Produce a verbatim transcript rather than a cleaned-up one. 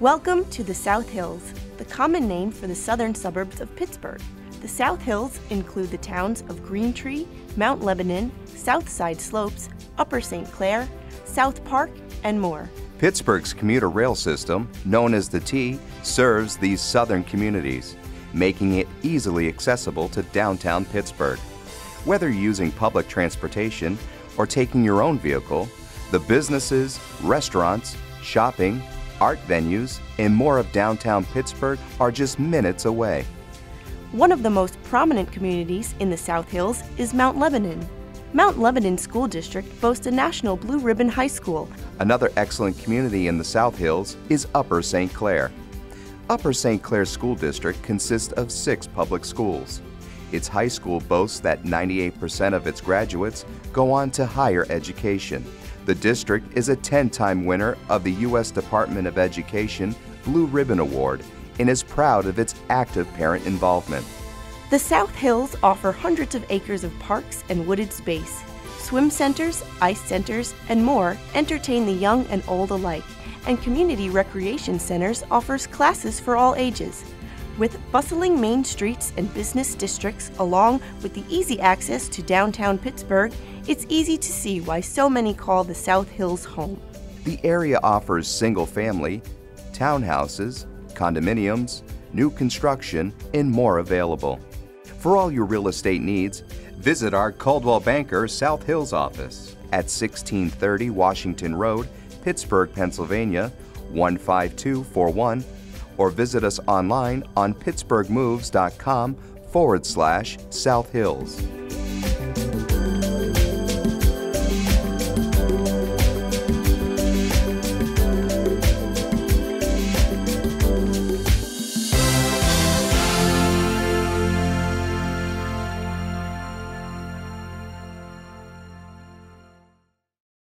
Welcome to the South Hills, the common name for the southern suburbs of Pittsburgh. The South Hills include the towns of Green Tree, Mount Lebanon, South Side Slopes, Upper Saint Clair, South Park, and more. Pittsburgh's commuter rail system, known as the T, serves these southern communities, making it easily accessible to downtown Pittsburgh. Whether using public transportation or taking your own vehicle, the businesses, restaurants, shopping, art venues, and more of downtown Pittsburgh are just minutes away. One of the most prominent communities in the South Hills is Mount Lebanon. Mount Lebanon School District boasts a National Blue Ribbon High School. Another excellent community in the South Hills is Upper Saint Clair. Upper Saint Clair School District consists of six public schools. Its high school boasts that ninety-eight percent of its graduates go on to higher education. The district is a ten-time winner of the U S Department of Education Blue Ribbon Award and is proud of its active parent involvement. The South Hills offer hundreds of acres of parks and wooded space. Swim centers, ice centers, and more entertain the young and old alike, and community recreation centers offers classes for all ages. With bustling main streets and business districts, along with the easy access to downtown Pittsburgh, it's easy to see why so many call the South Hills home. The area offers single-family, townhouses, condominiums, new construction, and more available. For all your real estate needs, visit our Coldwell Banker South Hills office at sixteen thirty Washington Road, Pittsburgh, Pennsylvania, one five two four one. Or visit us online on pittsburgh moves dot com forward slash South Hills.